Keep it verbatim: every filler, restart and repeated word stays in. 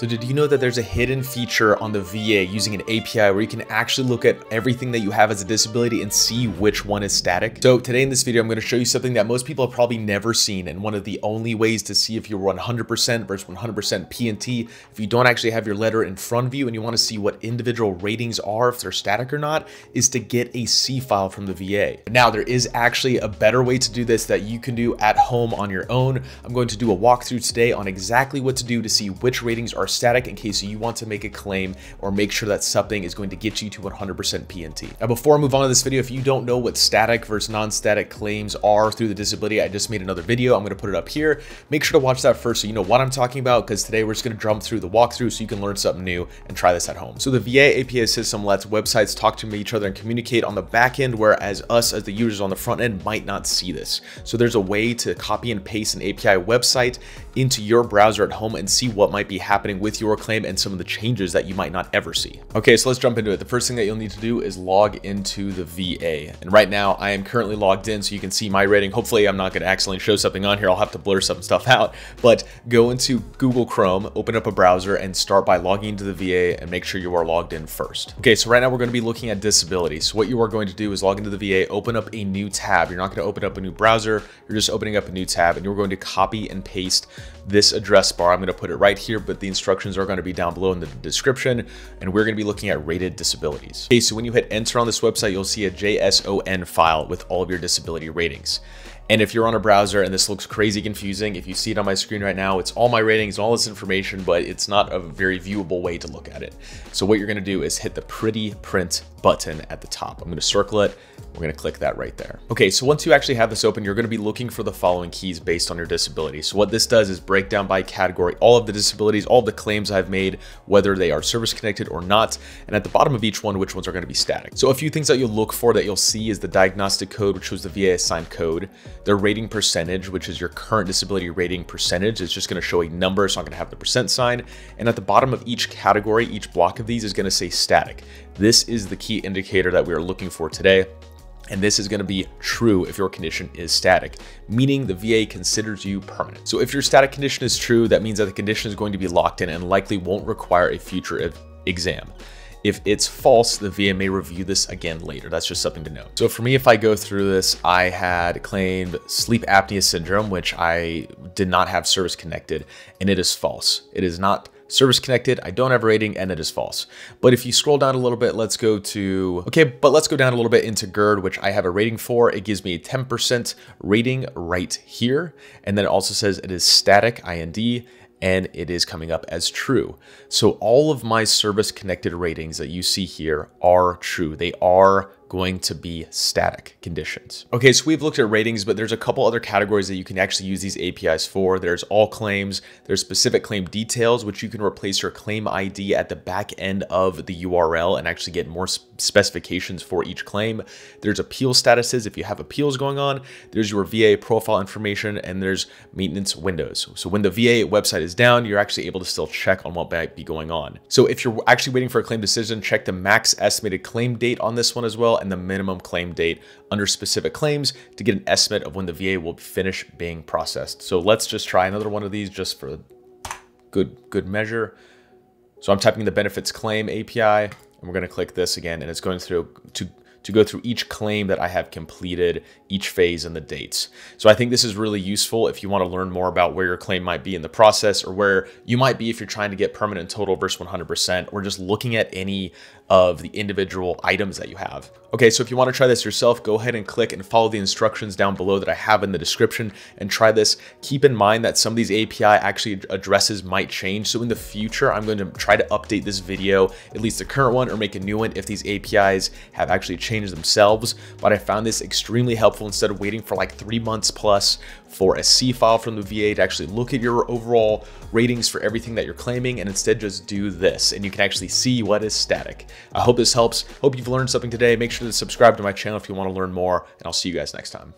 So did you know that there's a hidden feature on the V A using an A P I where you can actually look at everything that you have as a disability and see which one is static? So today in this video, I'm going to show you something that most people have probably never seen, and one of the only ways to see if you're one hundred percent versus one hundred percent P and T. If you don't actually have your letter in front of you and you want to see what individual ratings are, if they're static or not, is to get a C file from the V A. Now, there is actually a better way to do this that you can do at home on your own. I'm going to do a walkthrough today on exactly what to do to see which ratings are static in case you want to make a claim or make sure that something is going to get you to one hundred percent P and T. Now, before I move on to this video, if you don't know what static versus non-static claims are through the disability, I just made another video. I'm going to put it up here. Make sure to watch that first so you know what I'm talking about, because today we're just going to jump through the walkthrough so you can learn something new and try this at home. So the V A A P I system lets websites talk to each other and communicate on the back end, whereas us as the users on the front end might not see this. So there's a way to copy and paste an A P I website into your browser at home and see what might be happening with your claim and some of the changes that you might not ever see. Okay, so let's jump into it. The first thing that you'll need to do is log into the V A. And right now I am currently logged in, so you can see my rating. Hopefully I'm not gonna accidentally show something on here. I'll have to blur some stuff out, but go into Google Chrome, open up a browser, and start by logging into the V A and make sure you are logged in first. Okay, so right now we're gonna be looking at disability. So what you are going to do is log into the V A, open up a new tab. You're not gonna open up a new browser. You're just opening up a new tab, and you're going to copy and paste this address bar. I'm gonna put it right here, but the instructions Instructions are going to be down below in the description, and we're going to be looking at rated disabilities. Okay, so when you hit enter on this website, you'll see a JSON file with all of your disability ratings. And if you're on a browser and this looks crazy confusing, if you see it on my screen right now, it's all my ratings and all this information, but it's not a very viewable way to look at it. So what you're gonna do is hit the pretty print button at the top. I'm gonna circle it. We're gonna click that right there. Okay, so once you actually have this open, you're gonna be looking for the following keys based on your disability. So what this does is break down by category all of the disabilities, all of the claims I've made, whether they are service connected or not. And at the bottom of each one, which ones are gonna be static. So a few things that you'll look for that you'll see is the diagnostic code, which was the V A assigned code. Their rating percentage, which is your current disability rating percentage. It's just going to show a number. It's not going to have the percent sign. And at the bottom of each category, each block of these is going to say static. This is the key indicator that we are looking for today. And this is going to be true if your condition is static, meaning the V A considers you permanent. So if your static condition is true, that means that the condition is going to be locked in and likely won't require a future exam. If it's false, the V A may review this again later. That's just something to know. So for me, if I go through this, I had claimed sleep apnea syndrome, which I did not have service connected, and it is false. It is not service connected. I don't have a rating, and it is false. But if you scroll down a little bit, let's go to, okay, but let's go down a little bit into GERD, which I have a rating for. It gives me a ten percent rating right here. And then it also says it is static, I N D, and it is coming up as true. So all of my service connected ratings that you see here are true. They are going to be static conditions. Okay, so we've looked at ratings, but there's a couple other categories that you can actually use these A P Is for. There's all claims, there's specific claim details, which you can replace your claim I D at the back end of the U R L and actually get more specifications for each claim. There's appeal statuses if you have appeals going on. There's your V A profile information, and there's maintenance windows. So when the V A website is down, you're actually able to still check on what might be going on. So if you're actually waiting for a claim decision, check the max estimated claim date on this one as well, and the minimum claim date under specific claims to get an estimate of when the V A will finish being processed. So let's just try another one of these just for good, good measure. So I'm typing the benefits claim A P I, and we're going to click this again, and it's going through to to go through each claim that I have completed, each phase, and the dates. So I think this is really useful if you want to learn more about where your claim might be in the process, or where you might be if you're trying to get permanent total versus one hundred percent, or just looking at any of the individual items that you have. Okay, so if you want to try this yourself, go ahead and click and follow the instructions down below that I have in the description and try this. Keep in mind that some of these A P I actually addresses might change. So in the future, I'm going to try to update this video, at least the current one, or make a new one if these A P Is have actually changed Change themselves. But I found this extremely helpful instead of waiting for like three months plus for a C file from the V A to actually look at your overall ratings for everything that you're claiming, and instead just do this, and you can actually see what is static. I hope this helps. Hope you've learned something today. Make sure to subscribe to my channel if you want to learn more, and I'll see you guys next time.